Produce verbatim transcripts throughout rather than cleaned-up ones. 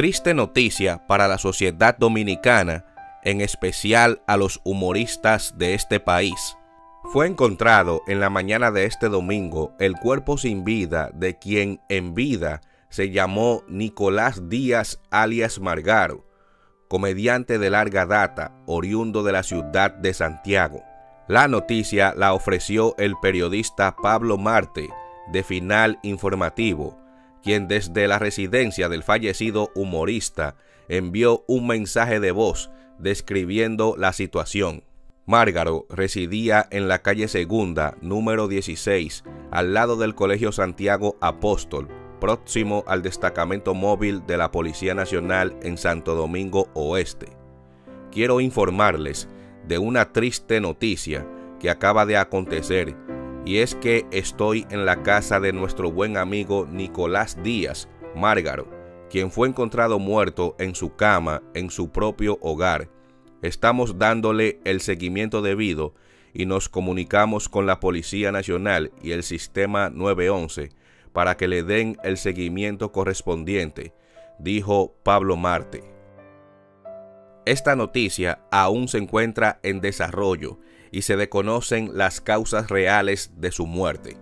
Triste noticia para la sociedad dominicana, en especial a los humoristas de este país. Fue encontrado en la mañana de este domingo el cuerpo sin vida de quien en vida se llamó Nicolás Díaz alias Margaro, comediante de larga data, oriundo de la ciudad de Santiago. La noticia la ofreció el periodista Pablo Marte de Final Informativo, quien desde la residencia del fallecido humorista envió un mensaje de voz describiendo la situación. Margaro residía en la calle Segunda, número dieciséis, al lado del Colegio Santiago Apóstol, próximo al destacamento móvil de la Policía Nacional en Santo Domingo Oeste. Quiero informarles de una triste noticia que acaba de acontecer, y es que estoy en la casa de nuestro buen amigo Nicolás Díaz Margaro, quien fue encontrado muerto en su cama en su propio hogar. Estamos dándole el seguimiento debido y nos comunicamos con la Policía Nacional y el Sistema nueve once para que le den el seguimiento correspondiente, dijo Pablo Marte. Esta noticia aún se encuentra en desarrollo y se desconocen las causas reales de su muerte.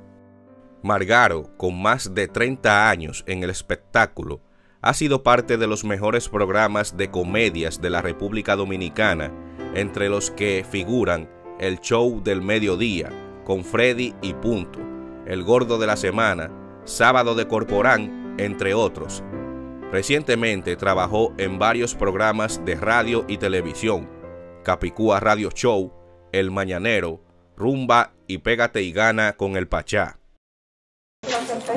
Margaro, con más de treinta años en el espectáculo, ha sido parte de los mejores programas de comedias de la República Dominicana, entre los que figuran El Show del Mediodía, con Freddy y Punto, El Gordo de la Semana, Sábado de Corporán, entre otros. Recientemente trabajó en varios programas de radio y televisión: Capicúa Radio Show, El Mañanero, Rumba y Pégate y Gana con el Pachá.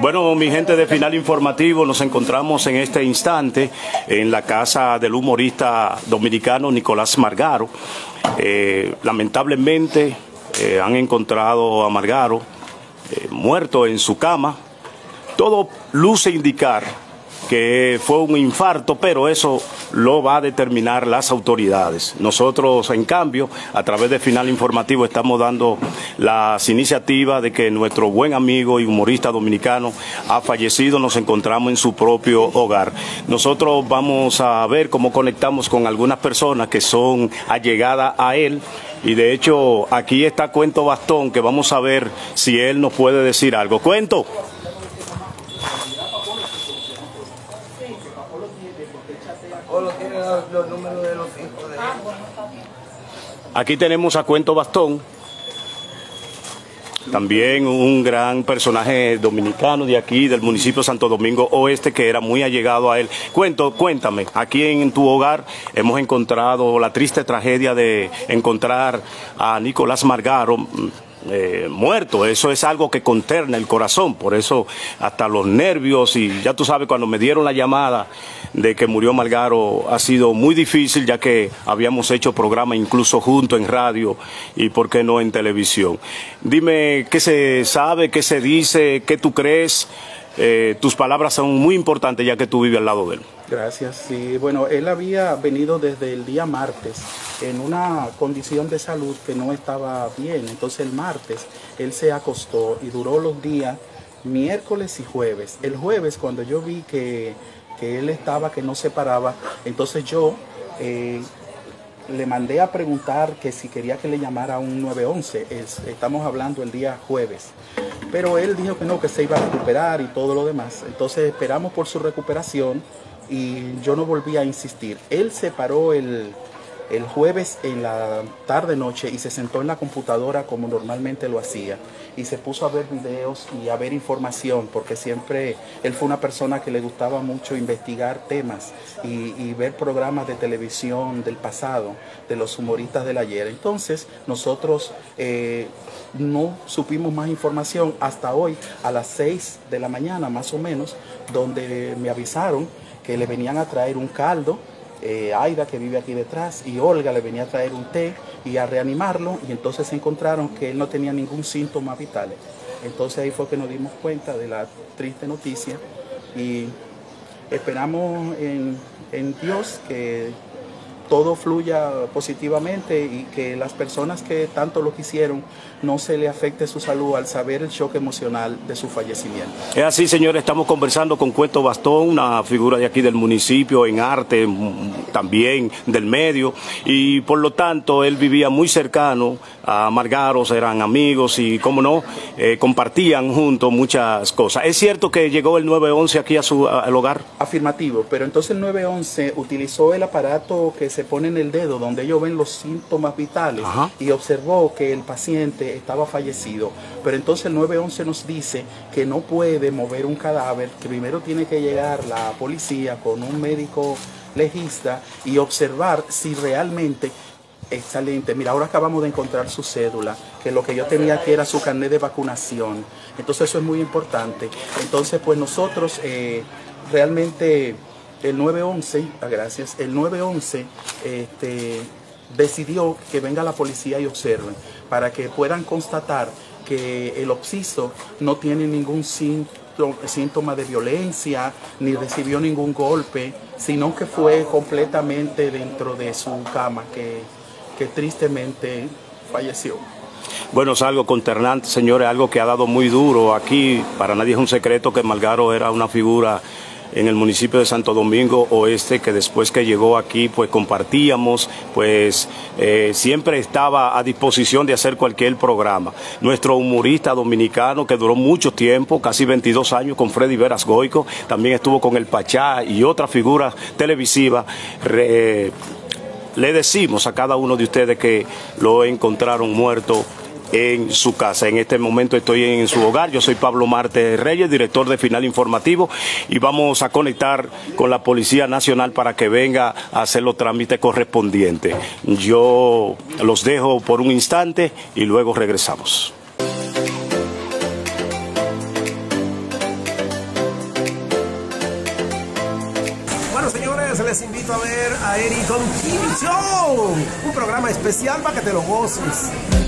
Bueno, mi gente de Final Informativo, nos encontramos en este instante en la casa del humorista dominicano Nicolás Margaro. Eh, lamentablemente eh, han encontrado a Margaro eh, muerto en su cama. Todo luce indicar que fue un infarto, pero eso lo va a determinar las autoridades. Nosotros, en cambio, a través de Final Informativo estamos dando las iniciativas de que nuestro buen amigo y humorista dominicano ha fallecido, nos encontramos en su propio hogar. Nosotros vamos a ver cómo conectamos con algunas personas que son allegadas a él, y de hecho aquí está Cuento Bastón, que vamos a ver si él nos puede decir algo. Cuento. Aquí tenemos a Cuento Bastón, también un gran personaje dominicano de aquí, del municipio Santo Domingo Oeste, que era muy allegado a él. Cuento, cuéntame, aquí en tu hogar hemos encontrado la triste tragedia de encontrar a Nicolás Margaro eh, muerto. Eso es algo que conterna el corazón, por eso hasta los nervios, y ya tú sabes, cuando me dieron la llamada de que murió Margaro ha sido muy difícil, ya que habíamos hecho programa incluso juntos en radio y por qué no en televisión. Dime, ¿qué se sabe, qué se dice, qué tú crees? Eh, tus palabras son muy importantes, ya que tú vives al lado de él. Gracias. Sí, bueno, él había venido desde el día martes en una condición de salud que no estaba bien. Entonces el martes él se acostó y duró los días miércoles y jueves. El jueves, cuando yo vi que que él estaba, que no se paraba, entonces yo eh, le mandé a preguntar que si quería que le llamara un nueve once, es, estamos hablando el día jueves, pero él dijo que no, que se iba a recuperar y todo lo demás. Entonces esperamos por su recuperación y yo no volví a insistir. Él se paró el, el jueves en la tarde-noche y se sentó en la computadora como normalmente lo hacía, y se puso a ver videos y a ver información, porque siempre él fue una persona que le gustaba mucho investigar temas y, y ver programas de televisión del pasado, de los humoristas del ayer. Entonces nosotros eh, no supimos más información hasta hoy a las seis de la mañana más o menos, donde me avisaron que le venían a traer un caldo. Eh, Aida, que vive aquí detrás, y Olga le venía a traer un té y a reanimarlo, y entonces se encontraron que él no tenía ningún síntoma vital. Entonces ahí fue que nos dimos cuenta de la triste noticia y esperamos en, en Dios que todo fluya positivamente y que las personas que tanto lo quisieron no se le afecte su salud al saber el shock emocional de su fallecimiento. Es así, señores, estamos conversando con Cuento Bastón, una figura de aquí del municipio, en arte, también del medio, y por lo tanto él vivía muy cercano a Margaro, eran amigos y, como no, eh, compartían juntos muchas cosas. ¿Es cierto que llegó el nueve once aquí a su a, al hogar? Afirmativo, pero entonces el nueve once utilizó el aparato que se se pone en el dedo, donde ellos ven los síntomas vitales. Ajá. Y observó que el paciente estaba fallecido, pero entonces el nueve once nos dice que no puede mover un cadáver, que primero tiene que llegar la policía con un médico legista y observar si realmente... Excelente, mira, ahora acabamos de encontrar su cédula, que lo que yo tenía aquí era su carnet de vacunación, entonces eso es muy importante. Entonces pues nosotros eh, realmente... El nueve once, gracias, el nueve once este, decidió que venga la policía y observen, para que puedan constatar que el occiso no tiene ningún síntoma, síntoma de violencia, ni recibió ningún golpe, sino que fue completamente dentro de su cama, que, que tristemente falleció. Bueno, es algo consternante, señores, algo que ha dado muy duro aquí. Para nadie es un secreto que Margaro era una figura... en el municipio de Santo Domingo Oeste, que después que llegó aquí, pues compartíamos, pues eh, siempre estaba a disposición de hacer cualquier programa. Nuestro humorista dominicano, que duró mucho tiempo, casi veintidós años, con Freddy Veras Goico, también estuvo con El Pachá y otras figuras televisivas. Re, le decimos a cada uno de ustedes que lo encontraron muerto en su casa. En este momento estoy en su hogar. Yo soy Pablo Marte Reyes, director de Final Informativo, y vamos a conectar con la Policía Nacional para que venga a hacer los trámites correspondientes. Yo los dejo por un instante y luego regresamos. Bueno, señores, les invito a ver a Eric On T V Show, un programa especial para que te lo goces.